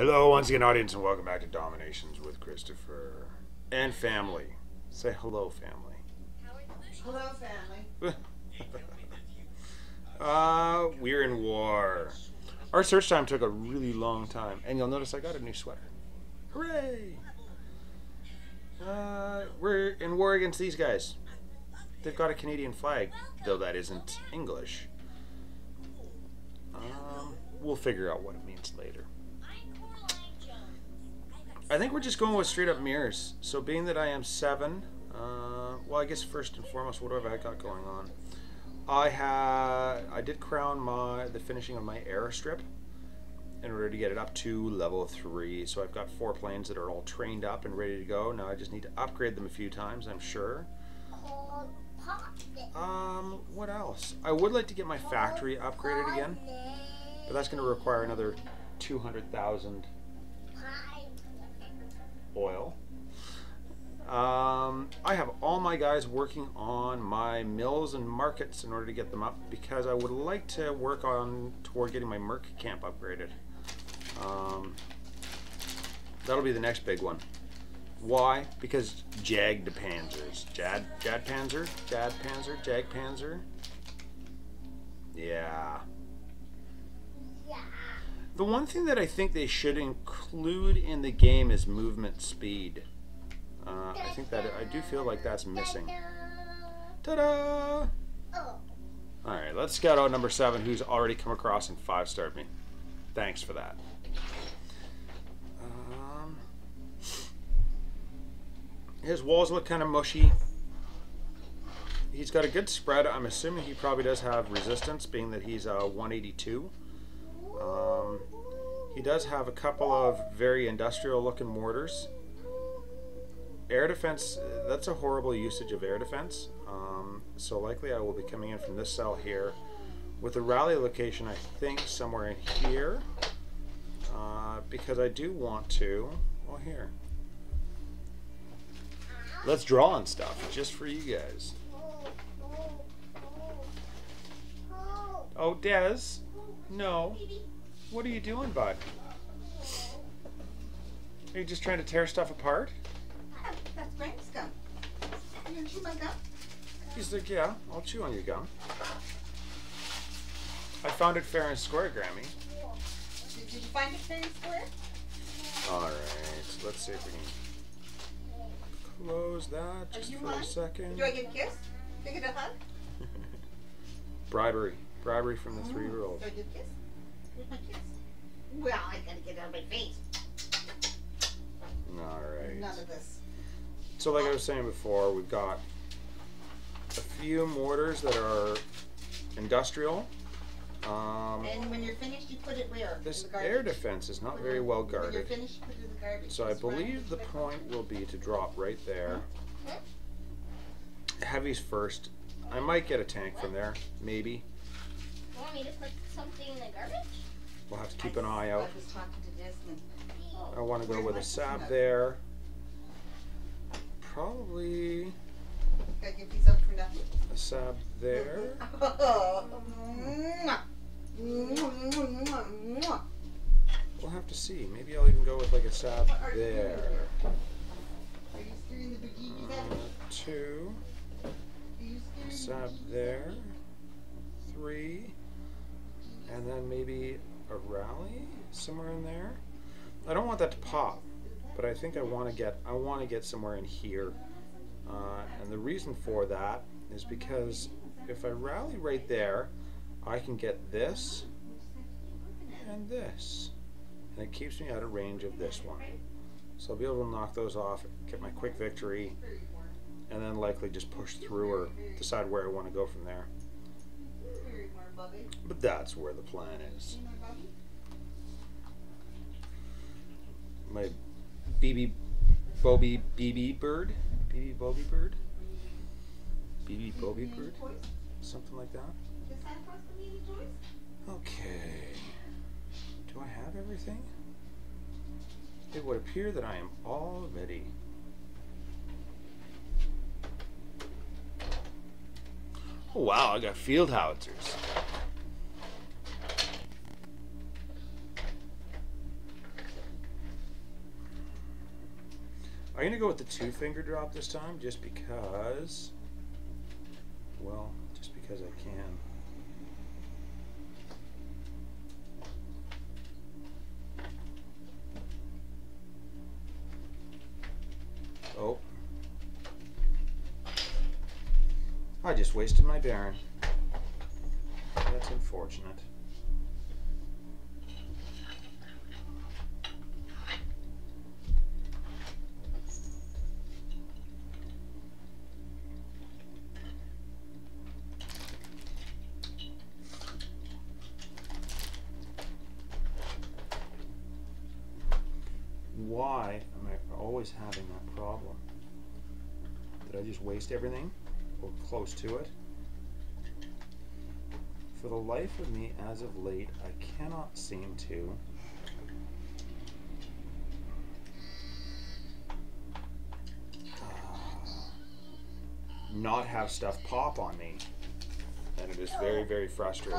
Hello, once again, audience, and welcome back to DomiNations with Christopher and family. Say hello, family. Hello, family. We're in war. Our search time took a really long time, and you'll notice I got a new sweater. Hooray! We're in war against these guys. They've got a Canadian flag, though that isn't English. We'll figure out what it means later. I think we're just going with straight up mirrors. So being that I am 7, well, I guess first and foremost, what have I got going on? I did crown the finishing of my airstrip in order to get it up to level 3. So I've got 4 planes that are all trained up and ready to go. Now I just need to upgrade them a few times, I'm sure. What else? I would like to get my factory upgraded again, but that's going to require another 200,000 oil. I have all my guys working on my mills and markets in order to get them up, because I would like to work on toward getting my merc camp upgraded. That'll be the next big one. Why? Because Jagdpanzers. Jagdpanzer. Yeah. The one thing that I think they should include in the game is movement speed. I think that I do feel like that's missing. Ta-da! Alright, let's scout out number 7, who's already come across and 5-starred me. Thanks for that. His walls look kind of mushy. He's got a good spread. I'm assuming he probably does have resistance, being that he's 182. He does have a couple of very industrial looking mortars. Air defense, that's a horrible usage of air defense. So likely I will be coming in from this cell here with a rally location, I think somewhere in here, because I do want to, well, here. Let's draw on stuff just for you guys. Oh, Des, no. What are you doing, bud? Are you just trying to tear stuff apart? That's Greg's gum. You gonna chew my gum? He's like, yeah, I'll chew on your gum. I found it fair and square, Grammy. Did you find it fair and square? Alright, let's see if we can close that just for a second. Do I get a kiss? Do I get a hug? Bribery. Bribery from the 3-year-old. Do I get a kiss? Where's my kiss? Well, I gotta get it out of my face. Alright. None of this. So like I was saying before, we've got a few mortars that are industrial. And when you're finished, you put it where? This air defense is not very well guarded. When you're finished, you put it in the garbage. So I believe the point will be to drop right there. Heavies first. I might get a tank from there, maybe. You want me to put something in the garbage? We'll have to keep an eye out. I want to go with a sap there. Probably a sab there. We'll have to see. Maybe I'll even go with like a sab there. 2. Sab there. 3. And then maybe a rally somewhere in there. I don't want that to pop. But I think I want to get somewhere in here, and the reason for that is because if I rally right there, I can get this and this, and it keeps me out of range of this one. So I'll be able to knock those off, get my quick victory, and then likely just push through or decide where I want to go from there. But that's where the plan is. My BB Bobby Bird, something like that. Okay, do I have everything? It would appear that I am already. Oh wow, I got field howitzers. I'm going to go with the two-finger drop this time, just because, well, just because I can. Oh. I just wasted my Baron. That's unfortunate. Why am I always having that problem? Did I just waste everything? Or close to it? For the life of me, as of late, I cannot seem to not have stuff pop on me. And it is very, very frustrating.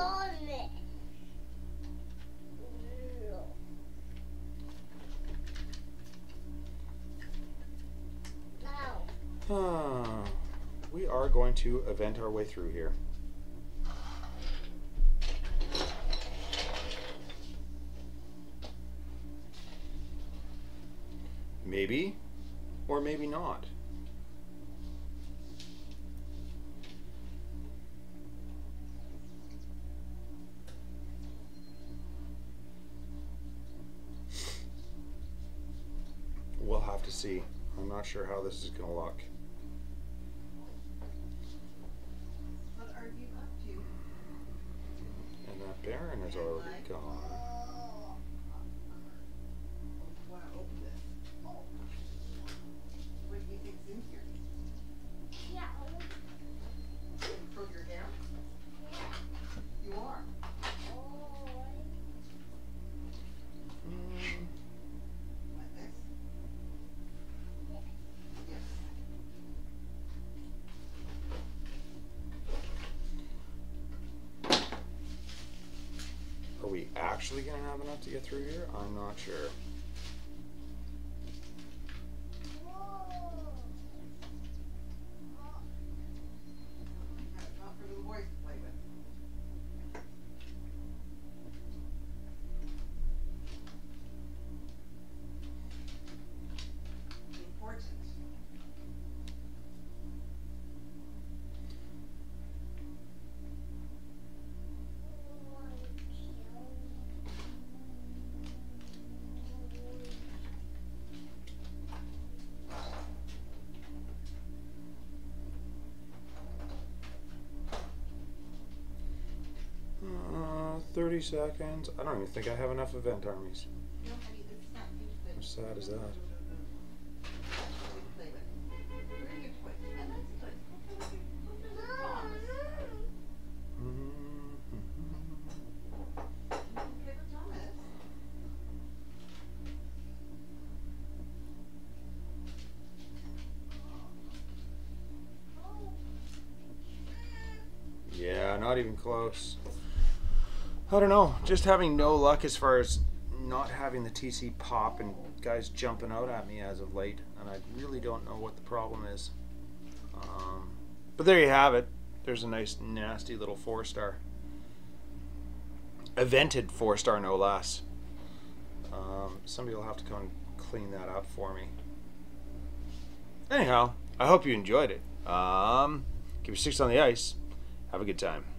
We are going to event our way through here. Maybe, or maybe not. We'll have to see. I'm not sure how this is going to look. What are you up to? And that Baron is already gone. Actually gonna have enough to get through here? I'm not sure. Seconds. I don't even think I have enough event armies. How sad is that? Yeah, not even close. I don't know, just having no luck as far as not having the TC pop and guys jumping out at me as of late, and I really don't know what the problem is. But there you have it. There's a nice nasty little 4-star. Evented 4-star no less. Somebody will have to come and clean that up for me. Anyhow, I hope you enjoyed it. Keep your sticks on the ice. Have a good time.